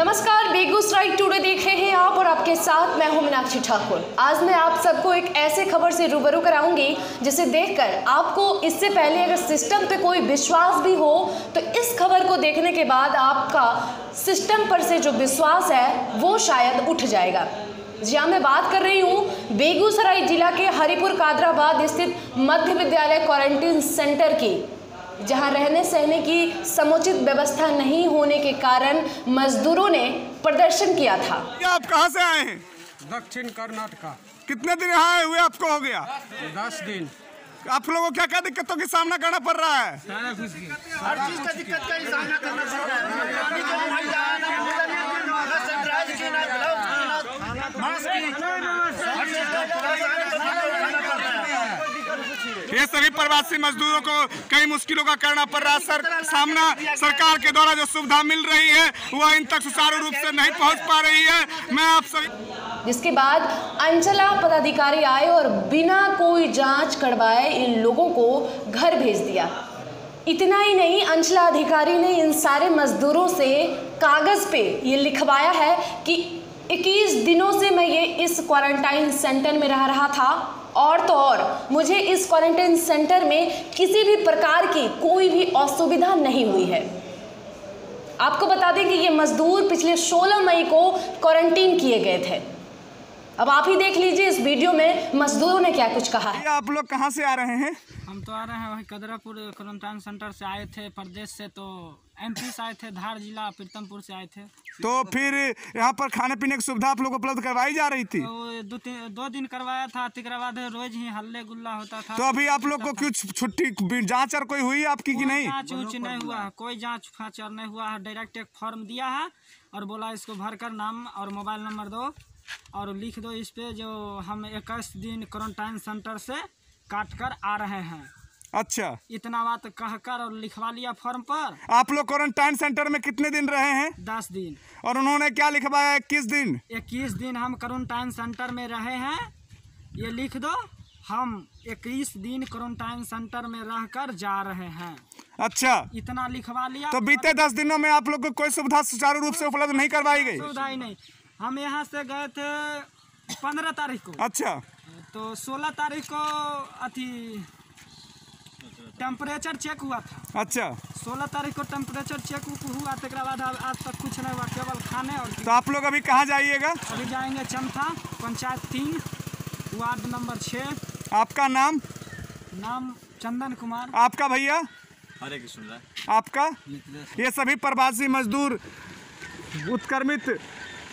नमस्कार, बेगूसराय टुडे देख रहे हैं आप और आपके साथ मैं हूं मीनाक्षी ठाकुर। आज मैं आप सबको एक ऐसे खबर से रूबरू कराऊंगी जिसे देखकर आपको इससे पहले अगर सिस्टम पे कोई विश्वास भी हो तो इस खबर को देखने के बाद आपका सिस्टम पर से जो विश्वास है वो शायद उठ जाएगा। जी हाँ, मैं बात कर रही हूँ बेगूसराय जिला के हरिपुर कदराबाद स्थित मध्य विद्यालय क्वारंटीन सेंटर की, जहां रहने सहने की समुचित व्यवस्था नहीं होने के कारण मजदूरों ने प्रदर्शन किया था। आप कहां से आए हैं? दक्षिण कर्नाटका। कितने दिन आए हुए आपको हो गया? 10 दिन। आप लोगों को क्या क्या दिक्कतों का सामना करना पड़ रहा है? हर चीज का दिक्कत का ही सामना करना पड़ रहा है। ये सभी प्रवासी मजदूरों को कई मुश्किलों का करना पड़ रहा है। सामना सरकार के द्वारा जो सुविधा मिल रही है वह इन तक सुचारू रूप से नहीं पहुंच पा रही है। मैं आप सभी जिसके बाद अंचला पदाधिकारी आए और बिना कोई जांच करवाए इन लोगों को घर भेज दिया। इतना ही नहीं, अंचला अधिकारी ने इन सारे मजदूरों से कागज पे ये लिखवाया है कि 21 दिनों से मैं ये इस क्वारंटाइन सेंटर में रह रहा था और तो और मुझे इस क्वारंटाइन सेंटर में किसी भी प्रकार की कोई भी असुविधा नहीं हुई है। आपको बता दें कि ये मजदूर पिछले 16 मई को क्वारंटीन किए गए थे। अब आप ही देख लीजिए इस वीडियो में मजदूरों ने क्या कुछ कहा है। आप लोग कहाँ से आ रहे हैं? हम तो आ रहे हैं वहीं कदरापुर क्वारंटाइन सेंटर से आए थे, प्रदेश से तो MP से आए थे, धार जिला प्रीतमपुर से आए थे। तो फिर यहाँ पर खाने पीने की सुविधा आप लोग उपलब्ध करवाई जा रही थी? तो 2 दिन करवाया था, बाद रोज ही हल्ले गुल्ला होता था। तो अभी आप लोग को कुछ छुट्टी जांच और कोई हुई आपकी कि नहीं? जांच उच नहीं हुआ, कोई जांच फाँच नहीं हुआ है। डायरेक्ट एक फॉर्म दिया है और बोला इसको भर कर नाम और मोबाइल नंबर दो और लिख दो इस पे जो हम 21 दिन क्वारंटाइन सेंटर से काट कर आ रहे हैं। अच्छा, इतना बात कहकर और लिखवा लिया फॉर्म पर। आप लोग क्वारंटाइन सेंटर में कितने दिन रहे हैं? 10 दिन। और उन्होंने क्या लिखवाया? 21 दिन। 21 दिन हम क्वारंटाइन सेंटर में रहे हैं, ये लिख दो। हम 21 दिन क्वारंटाइन सेंटर में रहकर जा रहे हैं। अच्छा, इतना लिखवा लिया। तो बीते 10 दिनों में आप लोग को कोई सुविधा सुचारू रूप से उपलब्ध नहीं करवाई गई? सुविधा ही नहीं। हम यहाँ से गए थे 15 तारीख को। अच्छा, तो 16 तारीख को टेम्परेचर चेक हुआ था। अच्छा, 16 तारीख को टेम्परेचर चेक हुआ, तक बाद आज तक कुछ नहीं हुआ, केवल खाने और। तो आप लोग अभी कहाँ जाइएगा? अभी जाएंगे चमथा पंचायत 3 वार्ड नंबर 6। आपका नाम? नाम चंदन कुमार। आपका भैया? हरे कृष्ण। आपका? ये सभी प्रवासी मजदूर उत्क्रमित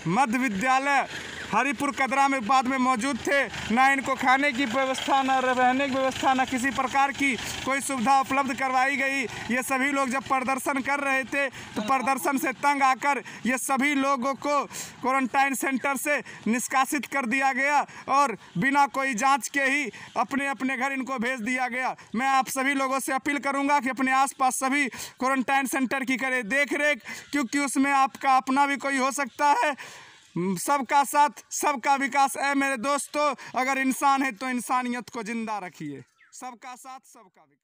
मध्य विद्यालय हरिपुर कदराबाद में मौजूद थे। ना इनको खाने की व्यवस्था, ना रहने की व्यवस्था, ना किसी प्रकार की कोई सुविधा उपलब्ध करवाई गई। ये सभी लोग जब प्रदर्शन कर रहे थे तो प्रदर्शन से तंग आकर ये सभी लोगों को क्वारंटाइन सेंटर से निष्कासित कर दिया गया और बिना कोई जांच के ही अपने अपने घर इनको भेज दिया गया। मैं आप सभी लोगों से अपील करूँगा कि अपने आसपास सभी क्वारंटाइन सेंटर की करें देखरेख, क्योंकि उसमें आपका अपना भी कोई हो सकता है। सबका साथ सबका विकास है मेरे दोस्तों। अगर इंसान है तो इंसानियत को जिंदा रखिए। सबका साथ सबका विकास।